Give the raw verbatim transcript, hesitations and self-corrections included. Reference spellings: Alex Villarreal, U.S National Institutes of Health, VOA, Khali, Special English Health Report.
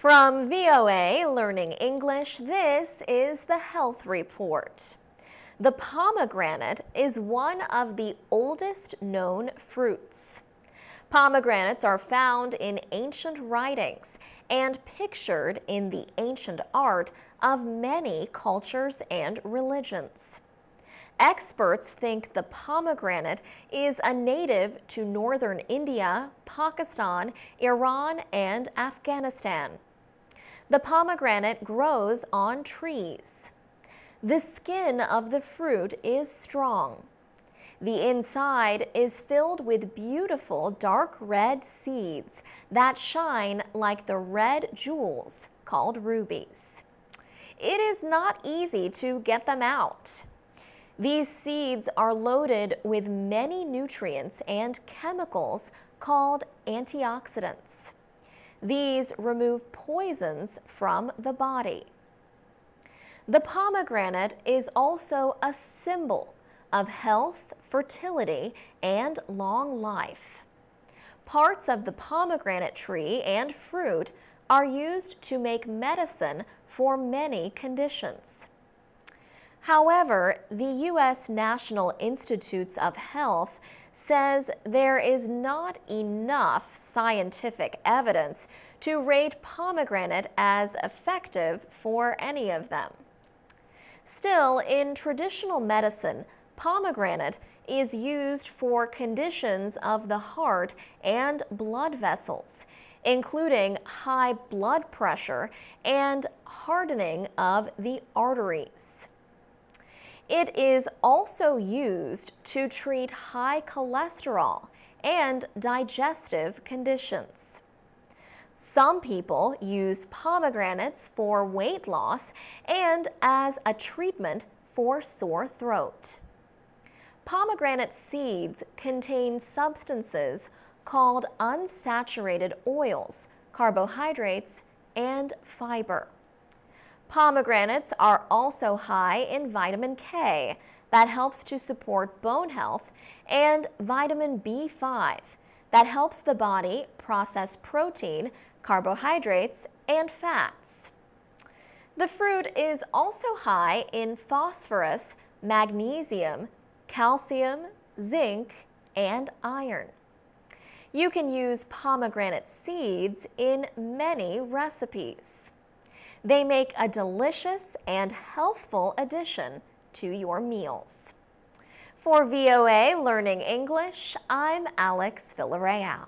From V O A Learning English, this is the Health Report. The pomegranate is one of the oldest known fruits. Pomegranates are found in ancient writings and pictured in the ancient art of many cultures and religions. Experts think the pomegranate is a native to northern India, Pakistan, Iran, and Afghanistan. The pomegranate grows on trees. The skin of the fruit is strong. The inside is filled with beautiful dark red seeds that shine like the red jewels called rubies. It is not easy to get them out. These seeds are loaded with many nutrients and chemicals called antioxidants. These remove poisons from the body. The pomegranate is also a symbol of health, fertility, and long life. Parts of the pomegranate tree and fruit are used to make medicine for many conditions. However, the U S National Institutes of Health says there is not enough scientific evidence to rate pomegranate as effective for any of them. Still, in traditional medicine, pomegranate is used for conditions of the heart and blood vessels, including high blood pressure and hardening of the arteries. It is also used to treat high cholesterol and digestive conditions. Some people use pomegranates for weight loss and as a treatment for sore throat. Pomegranate seeds contain substances called unsaturated oils, carbohydrates, and fiber. Pomegranates are also high in vitamin K that helps to support bone health and vitamin B five that helps the body process protein, carbohydrates, and fats. The fruit is also high in phosphorus, magnesium, calcium, zinc, and iron. You can use pomegranate seeds in many recipes. They make a delicious and healthful addition to your meals. For V O A Learning English, I'm Alex Villarreal.